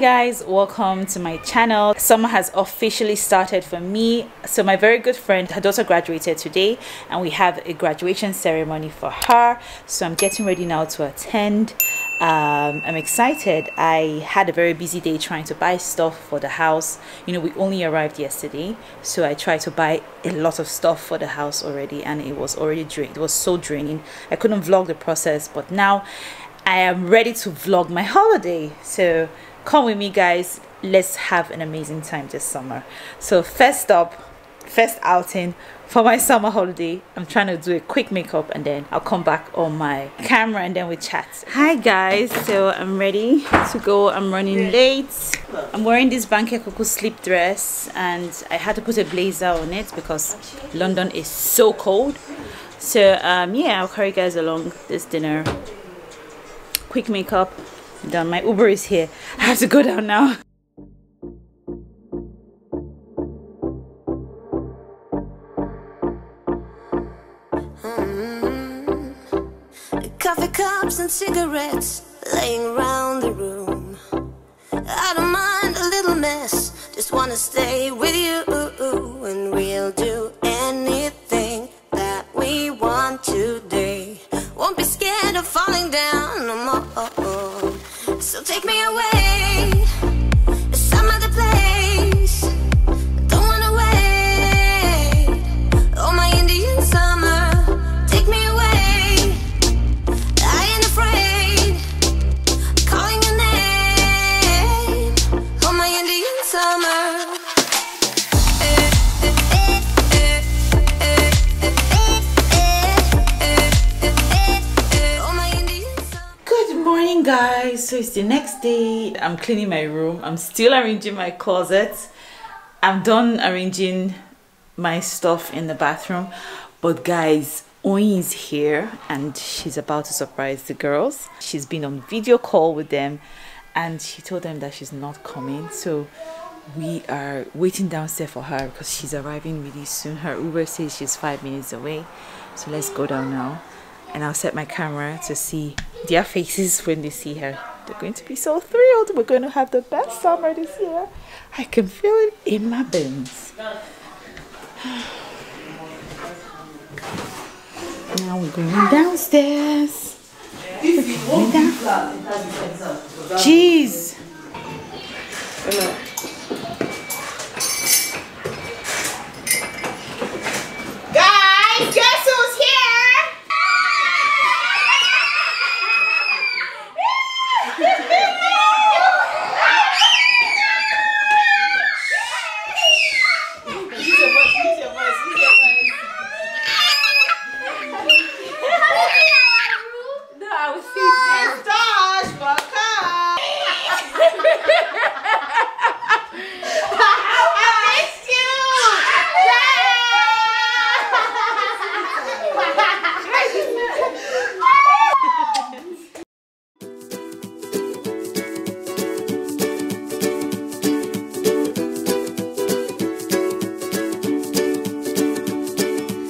Hi guys, welcome to my channel. Summer has officially started for me. So my very good friend, her daughter graduated today and we have a graduation ceremony for her. So I'm getting ready now to attend. I'm excited. I had a very busy day trying to buy stuff for the house. You know, we only arrived yesterday, so I tried to buy a lot of stuff for the house already and it was already drained. It was so draining. I couldn't vlog the process, but now I am ready to vlog my holiday. So come with me guys, let's have an amazing time this summer. So first outing for my summer holiday. I'm trying to do a quick makeup and then I'll come back on my camera and then we chat. Hi guys, so I'm ready to go. I'm running late. I'm wearing this Banke Koko sleep dress and I had to put a blazer on it because London is so cold. So yeah, I'll carry you guys along this dinner. Quick makeup done. My Uber is here. I have to go down now. Coffee cups and cigarettes laying around the room. I don't mind a little mess, just wanna stay with you, and we'll do anything that we want today. Won't be scared of falling down no more. So take me away to some other place. Don't wanna wait. Oh, my Indian summer, take me away. I ain't afraid of calling your name. Oh, my Indian summer. Guys, so it's the next day. I'm cleaning my room. I'm still arranging my closet. I'm done arranging my stuff in the bathroom, but guys, Oyin is here and she's about to surprise the girls. She's been on video call with them and she told them that she's not coming, so we are waiting downstairs for her because she's arriving really soon. Her Uber says she's 5 minutes away, so let's go down now. And I'll set my camera to see their faces when they see her. They're going to be so thrilled. We're going to have the best summer this year. I can feel it in my bones. Now we're going downstairs. Jeez. Guys, guess who's here?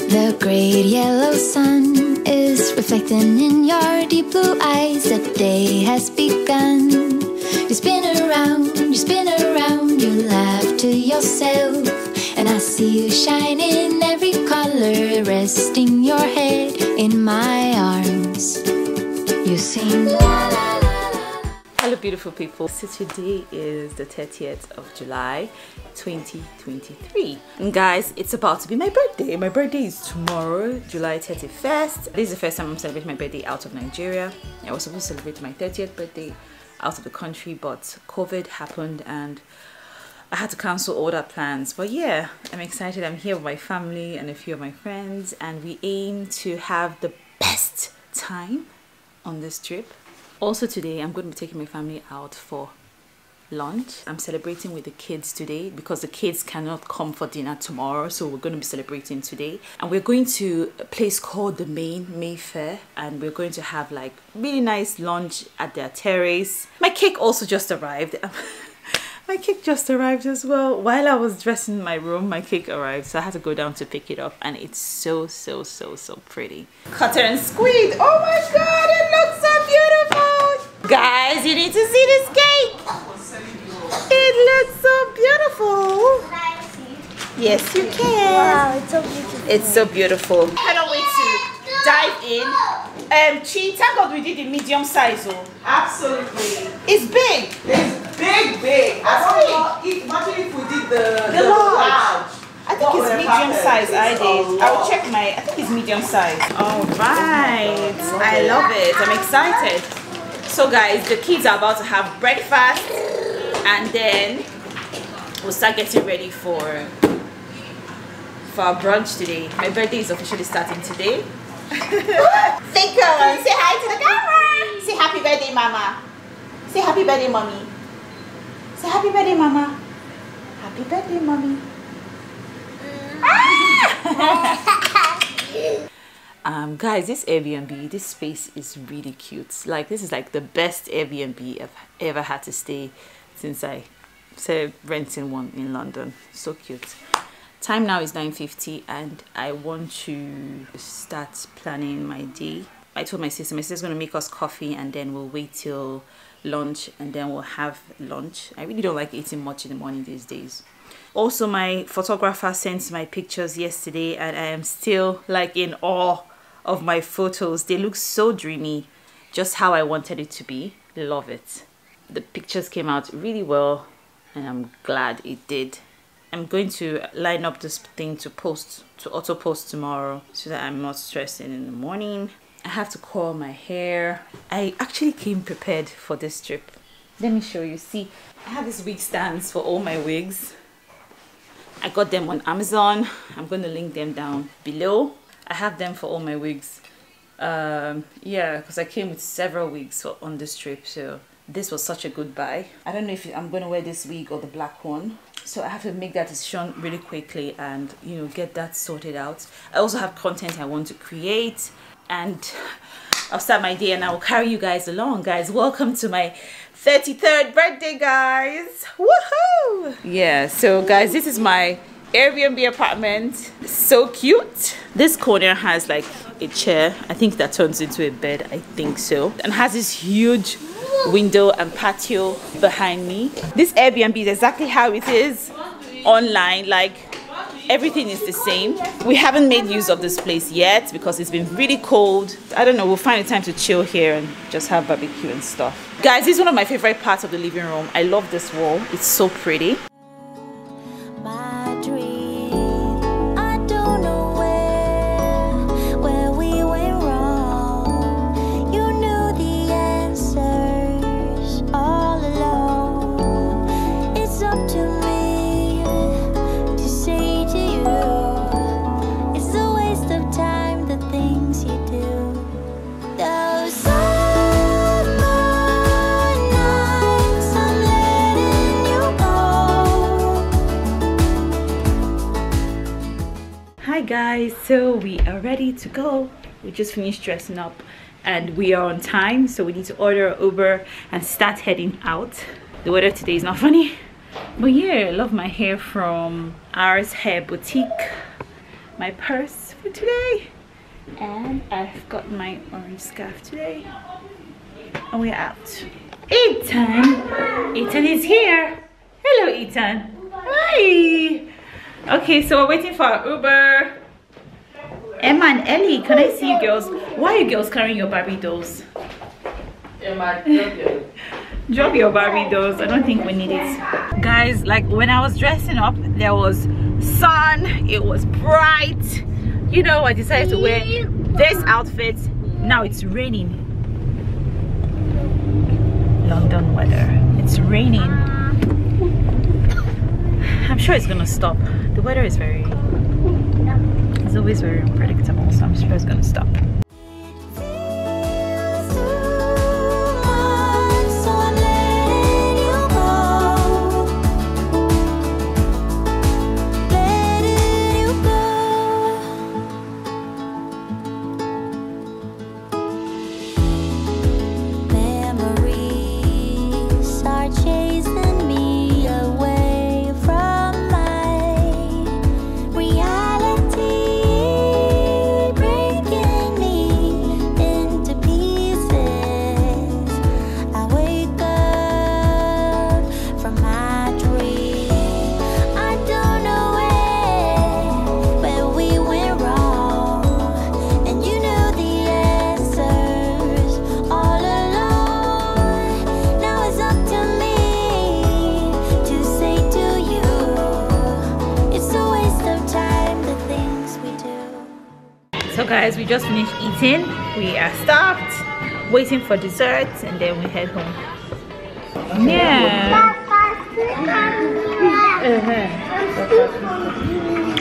The great yellow sun is reflecting in your deep blue eyes. The day has begun. You spin around, you spin around, you laugh to yourself. And I see you shine in every color, resting your head in my arms. You sing la la. Hello beautiful people, so today is the 30th of July 2023 and guys, it's about to be my birthday. My birthday is tomorrow, July 31st. This is the first time I'm celebrating my birthday out of Nigeria. I was supposed to celebrate my 30th birthday out of the country, but COVID happened and I had to cancel all that plans. But yeah, I'm excited. I'm here with my family and a few of my friends and we aim to have the best time on this trip. Also today, I'm going to be taking my family out for lunch. I'm celebrating with the kids today because the kids cannot come for dinner tomorrow, so we're going to be celebrating today. And we're going to a place called the Main Mayfair and we're going to have like really nice lunch at their terrace. My cake also just arrived. My cake just arrived as well. While I was dressing in my room, my cake arrived, so I had to go down to pick it up and it's so pretty. Cutter and squeeze. Oh my god, it looks so beautiful! Guys, you need to see this cake! beautiful. Can I see? Yes, you can. Wow, it's so beautiful. It's so beautiful. Cannot wait to dive in. Chi, thank God we did the medium size. Oh. Absolutely. It's big. It's big, big. I don't know. Imagine if we did the large. I think it's medium size. I'll check my. I think it's medium size. All right. I love it. I'm excited. So, guys, the kids are about to have breakfast, and then we'll start getting ready for our brunch today. My birthday is officially starting today. Cinco, say hi to the camera. Say happy birthday, Mama. Say happy birthday, Mommy. Say happy birthday, Mama. Happy birthday, Mommy. Guys, this Airbnb, this space is really cute. Like, this is like the best Airbnb I've ever had to stay since I started renting one in London. So cute. Time now is 9:50 and I want to start planning my day. I told my sister's gonna make us coffee and then we'll wait till lunch and then we'll have lunch. I really don't like eating much in the morning these days. Also, my photographer sent my pictures yesterday and I am still like in awe of my photos. They look so dreamy, just how I wanted it to be. Love it. The pictures came out really well and I'm glad it did. I'm going to line up this thing to post, to auto post tomorrow so that I'm not stressing in the morning. I have to curl my hair. I actually came prepared for this trip. Let me show you. See, I have these wig stands for all my wigs. I got them on Amazon. I'm going to link them down below. I have them for all my wigs. Yeah, because I came with several wigs on this trip, so this was such a good buy. I don't know if I'm going to wear this wig or the black one, so I have to make that decision really quickly and, you know, get that sorted out. I also have content I want to create, and I'll start my day and I will carry you guys along. Guys, welcome to my 33rd birthday, guys. Woohoo! Yeah, so guys, this is my Airbnb apartment. So cute. This corner has like a chair. I think that turns into a bed, I think so. And has this huge window and patio behind me. This Airbnb is exactly how it is online, like everything is the same. We haven't made use of this place yet because it's been really cold. I don't know, we'll find a time to chill here and just have barbecue and stuff. Guys, this is one of my favorite parts of the living room. I love this wall. It's so pretty. Guys, so we are ready to go. We just finished dressing up and we are on time, so we need to order Uber and start heading out. The weather today is not funny, but yeah, I love my hair from Ours Hair Boutique. My purse for today, and I've got my orange scarf today, and we're out. Ethan! Ethan is here! Hello, Ethan! Hi! Okay, so we're waiting for our Uber. Emma and Ellie, can I see you girls? Why are you girls carrying your Barbie dolls? Emma, drop your Barbie dolls. I don't think we need it. Guys, like when I was dressing up, there was sun, it was bright. You know, I decided to wear this outfit. Now it's raining. London weather. It's raining. I'm sure it's gonna stop. The weather is it's always very unpredictable, so I'm sure it's gonna stop. guys, we just finished eating. We are starved, waiting for dessert, and then we head home. Yeah.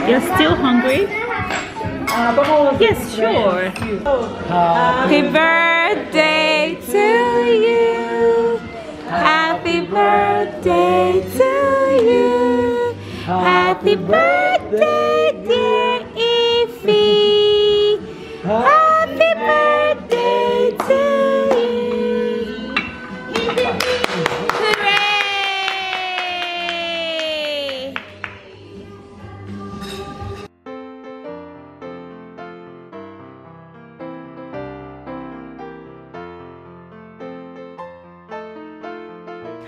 You're still hungry? Yes, sure. Happy birthday to you. Happy birthday to you. Happy birthday, dear Ify. Happy birthday to you. Hooray!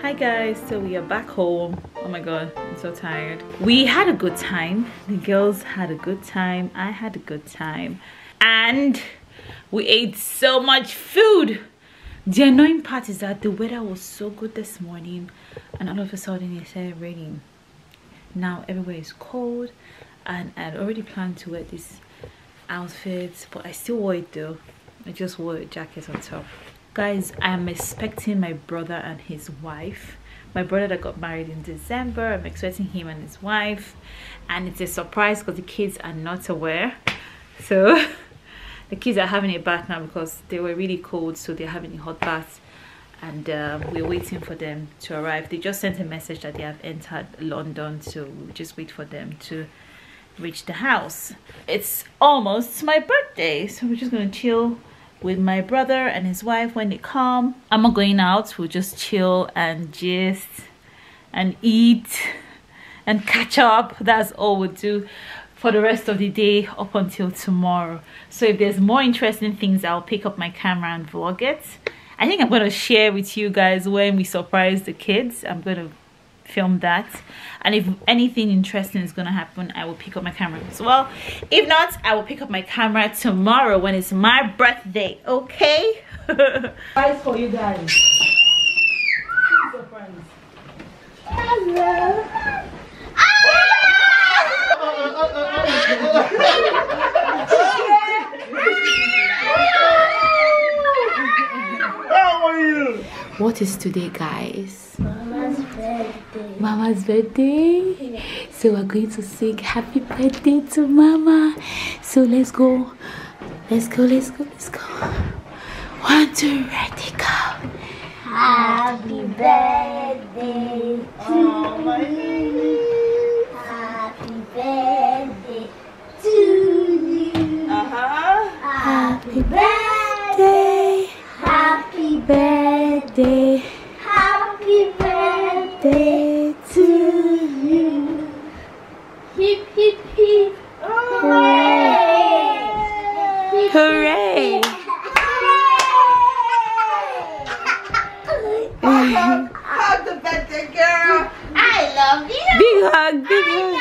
Hi guys, so we are back home. Oh my god, I'm so tired. We had a good time. The girls had a good time. I had a good time. And we ate so much food. The annoying part is that the weather was so good this morning, and all of a sudden it started raining. Now everywhere is cold, and I'd already planned to wear this outfit, but I still wore it though. I just wore a jacket on top. Guys, I am expecting my brother and his wife. My brother that got married in December, I'm expecting him and his wife, and it's a surprise because the kids are not aware. So the kids are having a bath now because they were really cold, so they're having a hot bath, and we're waiting for them to arrive. They just sent a message that they have entered London, so we'll just wait for them to reach the house. It's almost my birthday, so we're just gonna chill with my brother and his wife. When they come, I'm not going out. We'll just chill and gist and eat and catch up. That's all we'll do for the rest of the day up until tomorrow. So if there's more interesting things, I'll pick up my camera and vlog it. I think I'm going to share with you guys when we surprise the kids. I'm going to film that, and if anything interesting is gonna happen, I will pick up my camera as well. If not, I will pick up my camera tomorrow when it's my birthday. Okay. Surprise for you guys. Hello. How are you? What is today, guys? Mama's birthday. Yeah. So we're going to sing happy birthday to Mama. So let's go. Let's go, let's go, let's go. 1, 2, ready, go. Happy birthday to you. Happy birthday to you. Happy birthday. Happy birthday. Happy birthday to you. Hip, hip, hip. Hooray! Hooray! Hug the birthday girl. I love you. Big hug, big hug.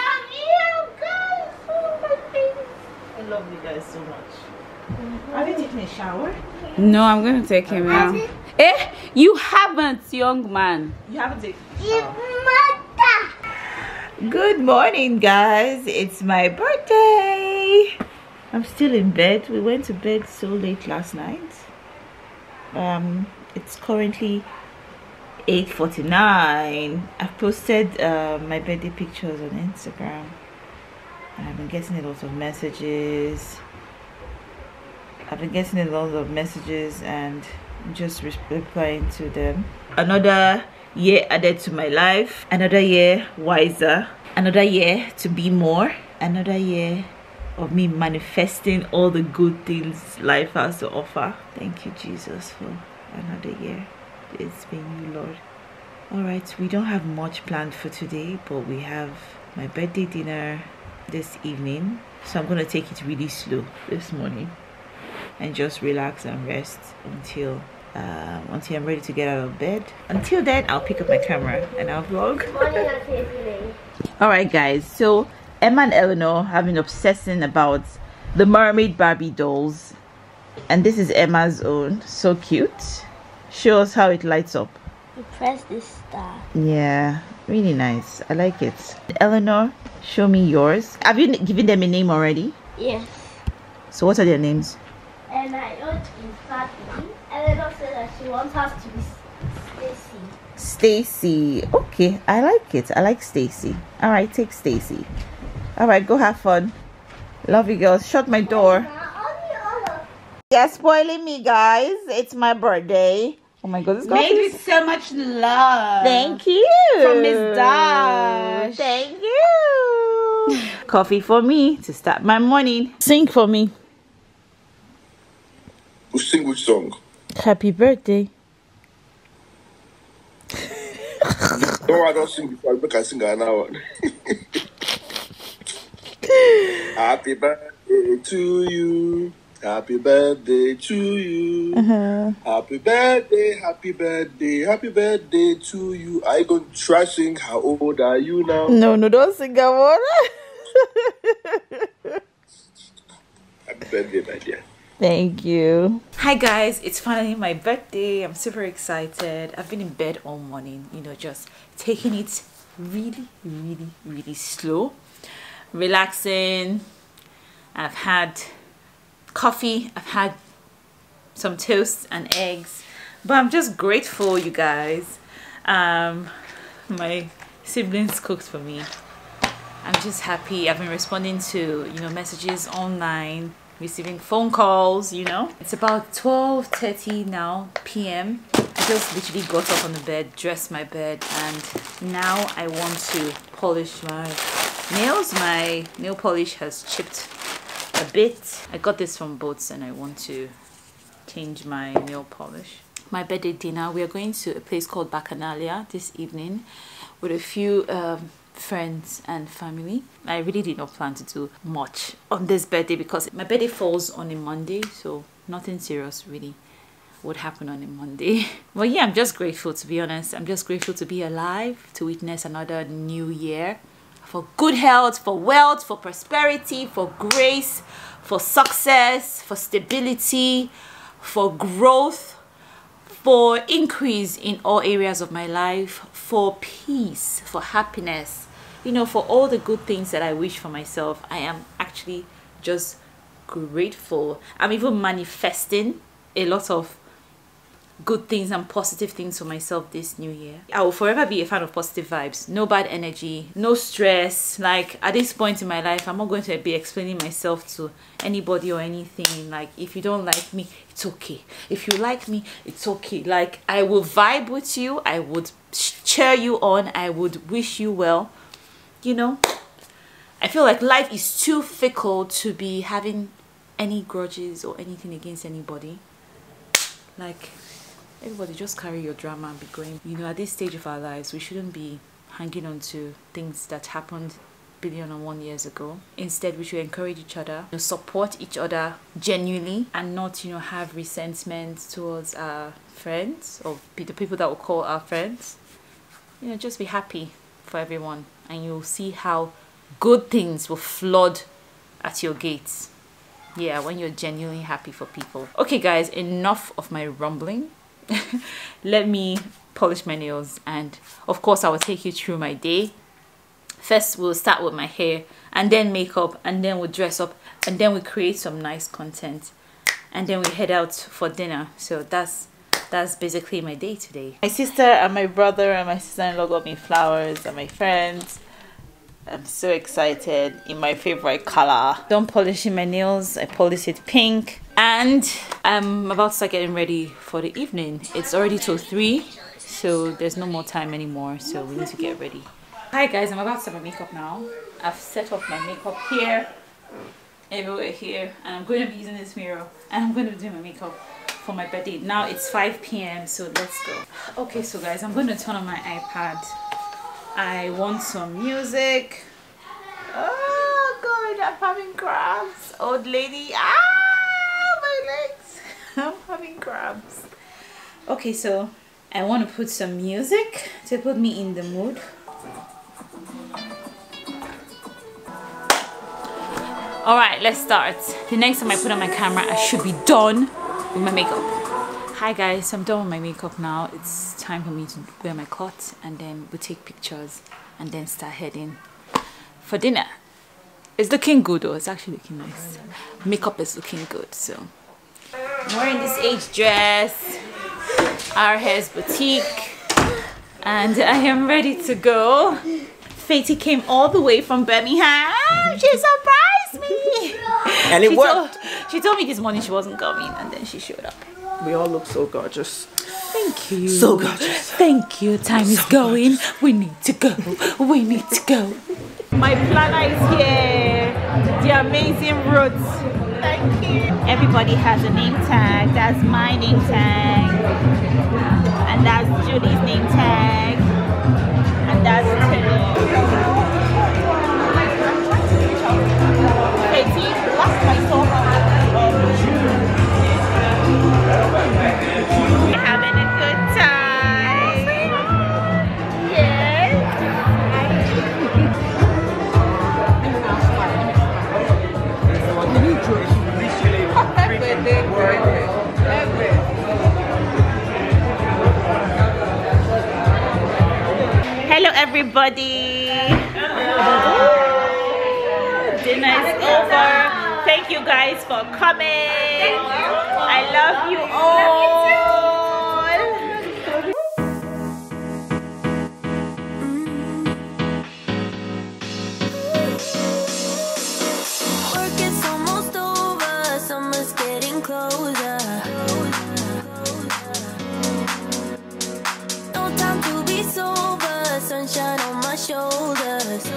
I love you guys so much. I love you guys so much. Are you taking a shower? No, I'm going to take him out. Eh? You haven't, young man. You haven't taken a shower. Good morning, guys. It's my birthday. I'm still in bed. We went to bed so late last night. It's currently 8:49. I've posted my birthday pictures on Instagram, and I've been getting a lot of messages. And just replying to them. Another year added to my life, another year wiser, another year to be more, another year of me manifesting all the good things life has to offer. Thank you, Jesus, for another year. It's been you, Lord. All right, we don't have much planned for today, but we have my birthday dinner this evening, so I'm gonna take it really slow this morning and just relax and rest until I'm ready to get out of bed. Until then, I'll pick up my camera and I'll vlog. Alright guys, so Emma and Eleanor have been obsessing about the mermaid Barbie dolls, and this is Emma's own. So cute. Show us how it lights up. You press this star. Yeah, really nice. I like it. Eleanor, show me yours. Have you given them a name already? Yes. So what are their names? And my own is Fabi. Eleanor said that she wants us to be Stacy. Stacy. Okay, I like it. I like Stacy. All right, take Stacy. All right, go have fun. Love you girls. Shut my door. You're spoiling me, guys. It's my birthday. Oh my God, this girl made me so much love. Thank you. From Miss Dash. Thank you. Coffee for me to start my morning. Sing for me. We'll sing which song? Happy birthday. No, I don't sing before. I sing an hour. Happy birthday to you. Happy birthday to you. Happy birthday, happy birthday, happy birthday to you. Are you going to try sing how old are you now? No, no, don't sing that one. Happy birthday, my dear. Thank you. Hi guys, it's finally my birthday. I'm super excited. I've been in bed all morning, you know, just taking it really slow, relaxing. I've had coffee, I've had some toast and eggs, but I'm just grateful, you guys. My siblings cooked for me. I'm just happy. I've been responding to, you know, messages online, receiving phone calls, you know. It's about 12:30 now p.m. I just literally got up on the bed, dressed my bed, and now I want to polish my nails. My nail polish has chipped a bit. I got this from Boots and I want to change my nail polish. My birthday dinner, we are going to a place called Bacchanalia this evening with a few friends and family. I really did not plan to do much on this birthday because my birthday falls on a Monday, so nothing serious really would happen on a Monday. But yeah, I'm just grateful, to be honest. I'm just grateful to be alive, to witness another new year, for good health, for wealth, for prosperity, for grace, for success, for stability, for growth, for increase in all areas of my life, for peace, for happiness, you know, for all the good things that I wish for myself. I am actually just grateful. I'm even manifesting a lot of good things and positive things for myself this new year. I will forever be a fan of positive vibes. No bad energy, no stress. Like, at this point in my life, I'm not going to be explaining myself to anybody or anything. Like, if you don't like me, it's okay. If you like me, it's okay. Like, I will vibe with you. I would cheer you on. I would wish you well. You know, I feel like life is too fickle to be having any grudges or anything against anybody. Like, everybody just carry your drama and be going. You know, at this stage of our lives, we shouldn't be hanging on to things that happened billion and 1 years ago. Instead, we should encourage each other, you know, support each other genuinely, and not, you know, have resentment towards our friends or the people that we call our friends. You know, just be happy for everyone, and you'll see how good things will flood at your gates. Yeah, when you're genuinely happy for people. Okay guys, enough of my rumbling. Let me polish my nails, and of course I will take you through my day. First we'll start with my hair, and then makeup, and then we'll dress up, and then we'll create some nice content, and then we head out for dinner. So that's basically my day today. My sister and my brother and my sister-in-law got me flowers, and my friends. I'm so excited, in my favorite color. Don't polish my nails, I polish it pink. And I'm about to start getting ready for the evening. It's already till 3, so there's no more time anymore, so we need to get ready. Hi guys, I'm about to set my makeup now. I've set off my makeup here, everywhere here, and I'm going to be using this mirror, and I'm going to do my makeup for my birthday. Now it's 5 p.m, so let's go. Okay, so guys, I'm going to turn on my iPad. I want some music. Oh God, I'm having cramps. Old lady. Ah, my legs. I'm having cramps. Okay, so I want to put some music to put me in the mood. All right, let's start. The next time I put on my camera, I should be done with my makeup. Hi guys, I'm done with my makeup now. It's time for me to wear my clothes, and then we'll take pictures and then start heading for dinner. It's looking good though, it's actually looking nice. Makeup is looking good, so. I'm wearing this Age dress, Our Hair Boutique, and I am ready to go. Fati came all the way from Birmingham. She surprised me! And it worked! She told me this morning she wasn't coming, and then she showed up. We all look so gorgeous. Thank you. So gorgeous. Thank you. Time is going. Gorgeous. We need to go. We need to go. My planner is here. The Amazing Roots. Thank you. Everybody has a name tag. That's my name tag. And that's Julie's name tag. And that's Teddy. Katie, last I saw her. We're having a good time. Yes. Hello, everybody. Dinner is over. Thank you guys for coming. I love you all. Work is almost over, summer's getting closer. No time to be sober, sunshine on my shoulders.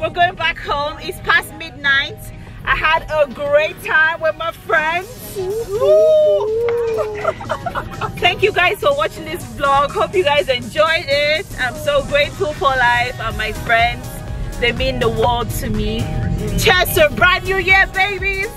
We're going back home. It's past midnight. I had a great time with my friends. Thank you guys for watching this vlog. Hope you guys enjoyed it. I'm so grateful for life and my friends. They mean the world to me. Cheers to a brand new year, babies.